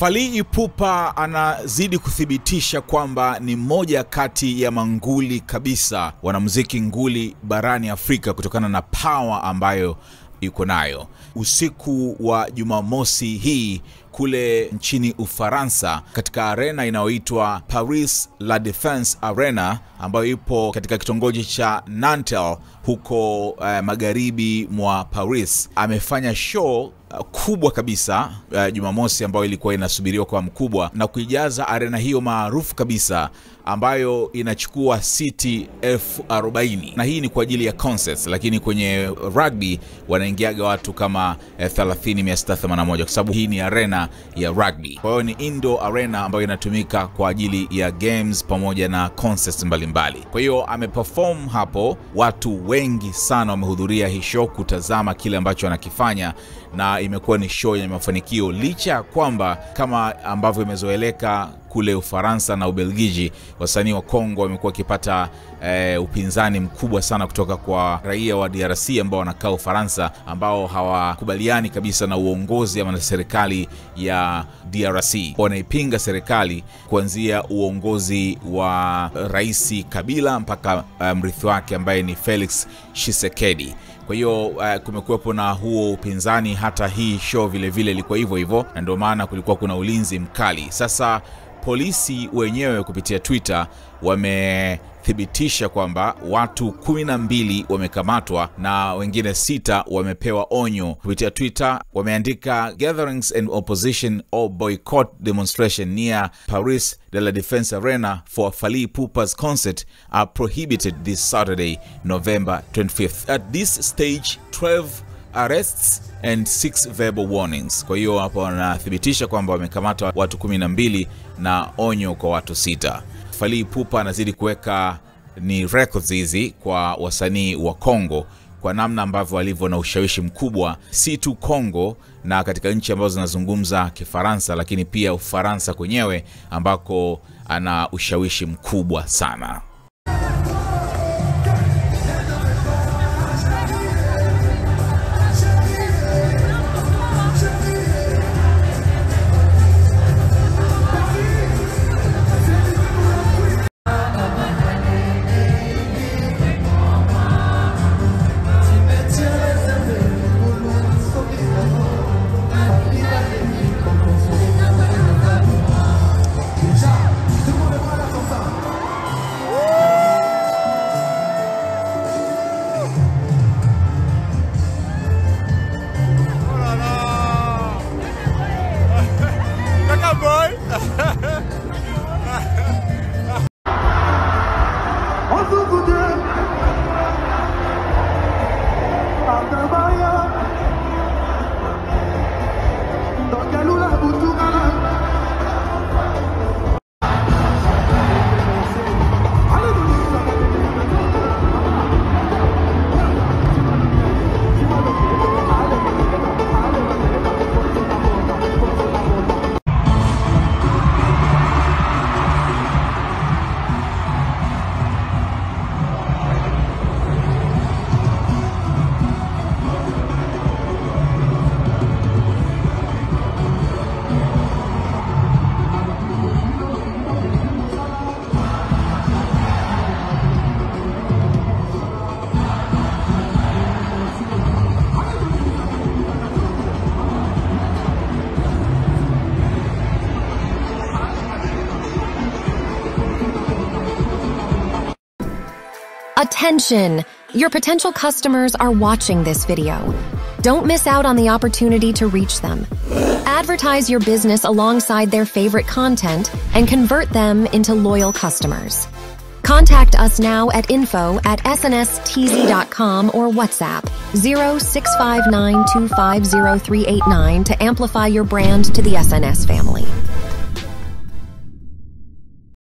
Fally Ipupa anazidi kuthibitisha kwamba ni moja kati ya manguli kabisa wanamuziki nguli barani Afrika kutokana na power ambayo yuko nayo. Usiku wa Jumamosi hii kule nchini Ufaransa katika arena inayoitwa Paris La Défense Arena ambayo ipo katika kitongoji cha Nantel huko magharibi mwa Paris, amefanya show kubwa kabisa Jumamosi ambayo ilikuwa inasubiriwa kwa mkubwa, na kuijaza arena hiyo maarufu kabisa ambayo inachukua siti 40,000, na hii ni kwa ajili ya concerts, lakini kwenye rugby wanaingiaga watu kama 30,681 kwa sababu hii ni arena ya rugby. Kwa hiyo ni indoor arena ambayo inatumika kwa ajili ya games pamoja na concerts mbalimbali. Kwa hiyo ameperform hapo, watu wengi sana wamehudhuria hii show kutazama kile ambacho anakifanya, na imekuwa ni show yenye mafanikio licha ya kwamba kama ambavyo imezoeleka kule Ufaransa na Ubelgiji, wasanii wa Kongo wamekuwa kipata upinzani mkubwa sana kutoka kwa raia wa DRC ambao wanakaa Ufaransa, ambao hawakubaliani kabisa na uongozi ama na serikali ya DRC. Wanaipinga serikali kuanzia uongozi wa Rais Kabila mpaka mrithi wake ambaye ni Felix Tshisekedi. Kwa hiyo kumekuwepo na huo upinzani, hata hii show vile vile ilikuwa hivyo hivyo, na ndio maana kulikuwa kuna ulinzi mkali. Sasa polisi wenyewe kupitia Twitter wamethibitisha kwamba watu 12 wamekamatwa na wengine 6 wamepewa onyo. Kupitia Twitter wameandika gatherings and opposition or boycott demonstration near Paris La Défense Arena for Fally Ipupa's concert are prohibited this Saturday, November 25th. At this stage, 12 arrests and 6 verbal warnings. Kwa hiyo hapo wanathibitisha kwamba wamekamata watu 12 na onyo kwa watu 6. Fally Ipupa anazidi kuweka ni records hizi kwa wasanii wa Kongo kwa namna ambavyo walivyo na ushawishi mkubwa, si tu Kongo na katika nchi ambazo zinazungumza Kifaransa, lakini pia Ufaransa kwenyewe ambako ana ushawishi mkubwa sana. Attention! Your potential customers are watching this video. Don't miss out on the opportunity to reach them. Advertise your business alongside their favorite content and convert them into loyal customers. Contact us now at info@snstz.com or WhatsApp 06592503889 to amplify your brand to the SNS family.